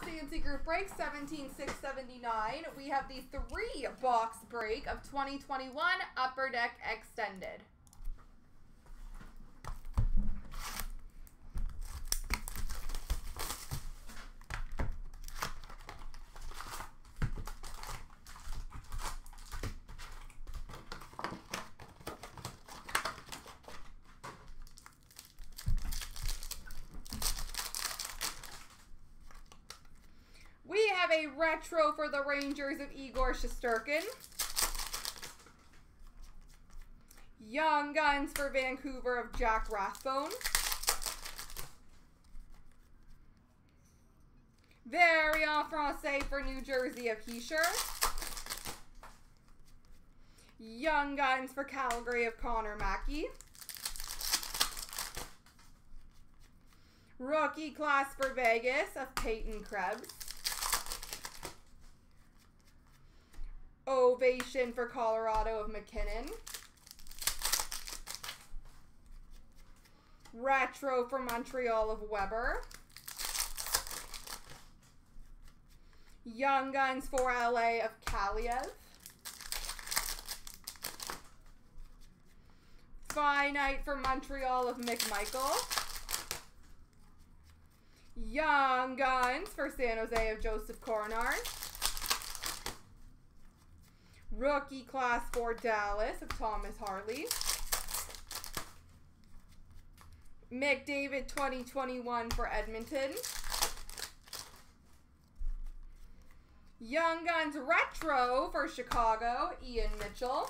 top CNC group break, 17,679. We have the 3-box break of 2021 Upper Deck Extended. A retro for the Rangers of Igor Shesterkin. Young Guns for Vancouver of Jack Rathbone. Very en français for New Jersey of Heesher. Young Guns for Calgary of Connor Mackey. Rookie class for Vegas of Peyton Krebs. Ovation for Colorado of McKinnon. Retro for Montreal of Weber. Young Guns for LA of Kaliev. Finite for Montreal of McMichael. Young Guns for San Jose of Joseph Coronar. Rookie class for Dallas of Thomas Harley. McDavid 2021 for Edmonton. Young Guns retro for Chicago, Ian Mitchell.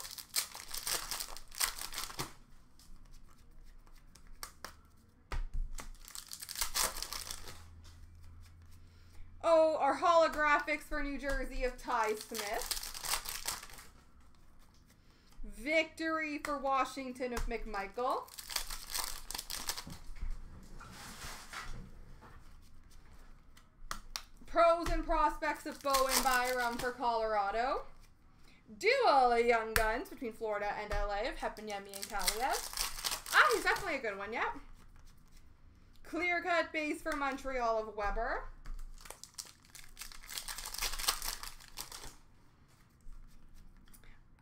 Oh, our holographics for New Jersey of Ty Smith. Victory for Washington of McMichael. Pros and prospects of Bowen Byram for Colorado. Dual Young Guns between Florida and LA of Heponiemi and Kaliev. Ah, he's definitely a good one, yep. Clear cut base for Montreal of Weber.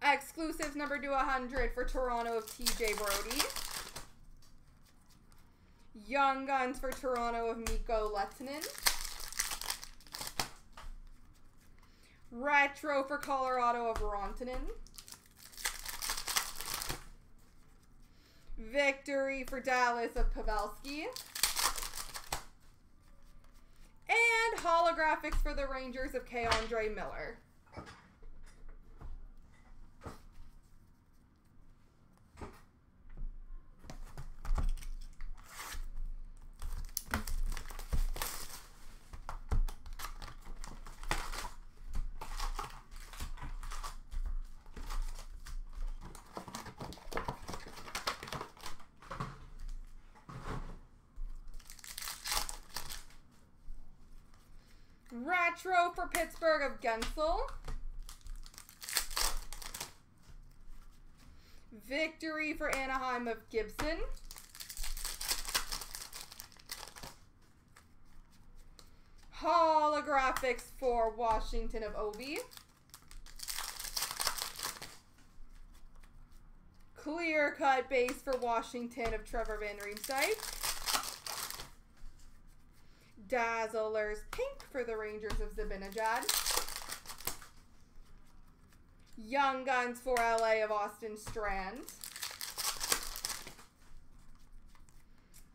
Exclusives number to 100 for Toronto of TJ Brodie. Young Guns for Toronto of Mikko Lettinen. Retro for Colorado of Rontinen. Victory for Dallas of Pavelski. And holographics for the Rangers of K'Andre Miller. Retro for Pittsburgh of Gensel. Victory for Anaheim of Gibson. Holographics for Washington of Ovi. Clear cut base for Washington of Trevor Van Riemsdyk. Dazzlers pink for the Rangers of Zibanejad. Young Guns for LA of Austin Strand.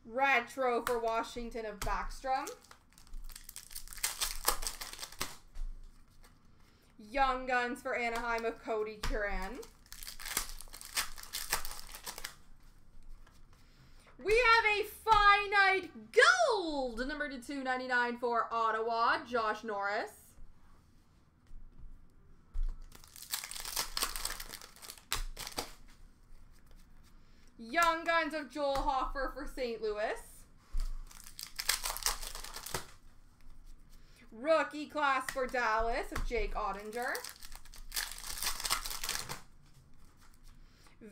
Retro for Washington of Backstrom. Young Guns for Anaheim of Cody Curran. We have a finite gold number to 299 for Ottawa, Josh Norris. Young Guns of Joel Hofer for St. Louis. Rookie class for Dallas of Jake Ottinger.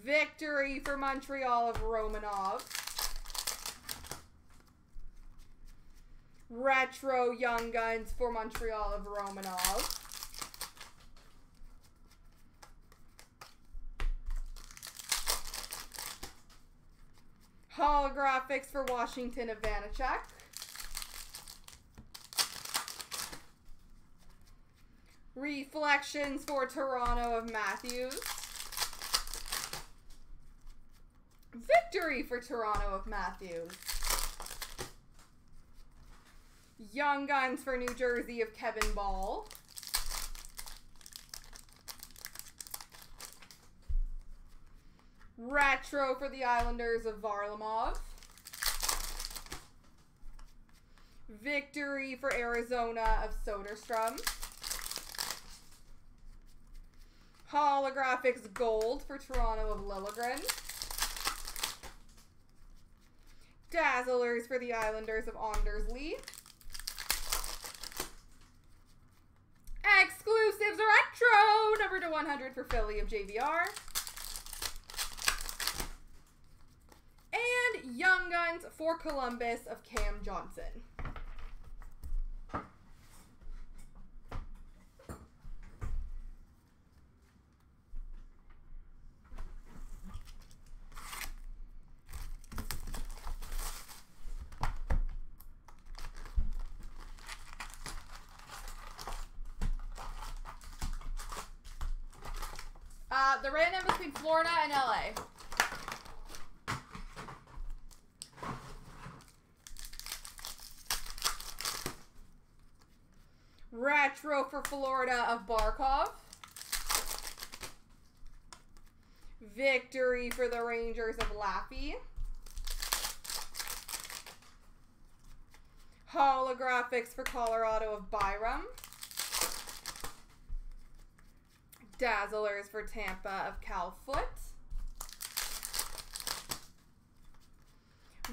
Victory for Montreal of Romanov. Retro Young Guns for Montreal of Romanov. Holographics for Washington of Vanacek. Reflections for Toronto of Matthews. Victory for Toronto of Matthews. Young Guns for New Jersey of Kevin Ball. Retro for the Islanders of Varlamov. Victory for Arizona of Soderstrom. Holographics Gold for Toronto of Liljegren. Dazzlers for the Islanders of Anders Lee. Exclusives Retro, number to 100 for Philly of JVR. And Young Guns for Columbus of Cam Johnson. The random between Florida and LA. Retro for Florida of Barkov. Victory for the Rangers of Laffy. Holographics for Colorado of Byram. Dazzlers for Tampa of Calfoot.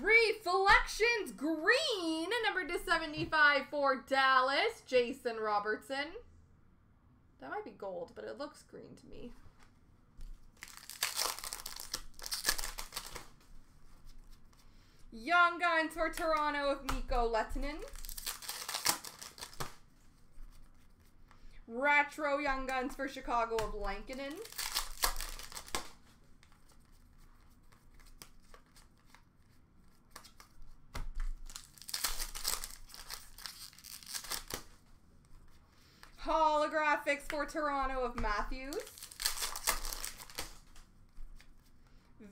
Reflections Green, number to 75 for Dallas, Jason Robertson. That might be gold, but it looks green to me. Young Guns for Toronto of Mikko Lettinen. Retro Young Guns for Chicago of Lankinen. Holographics for Toronto of Matthews.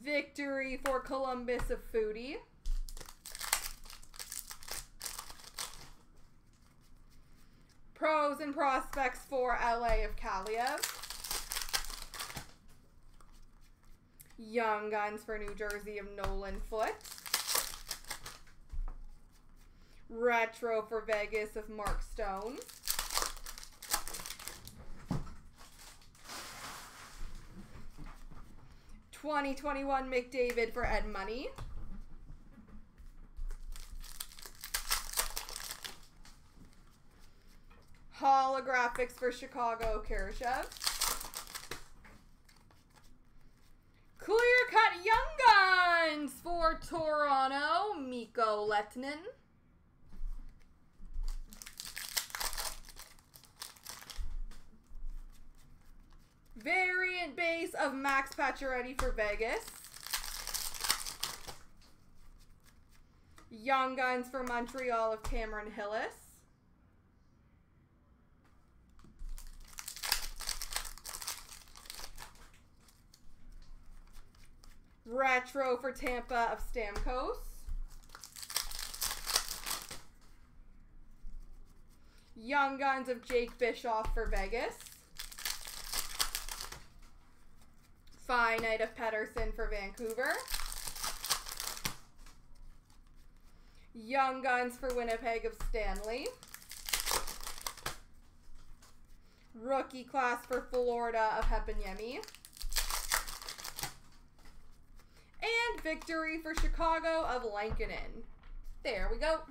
Victory for Columbus of Foodie. Pros and Prospects for LA of Kaliev. Young Guns for New Jersey of Nolan Foote. Retro for Vegas of Mark Stone. '21 McDavid for Ed Money. Holographics for Chicago, Kurashev. Clear Cut Young Guns for Toronto, Mikko Lettinen. Variant base of Max Pacioretty for Vegas. Young Guns for Montreal of Cameron Hillis. Retro for Tampa of Stamkos. Young Guns of Jake Bischoff for Vegas. Finite of Pettersson for Vancouver. Young Guns for Winnipeg of Stanley. Rookie class for Florida of Heponiemi. And victory for Chicago of Lankinen. There we go.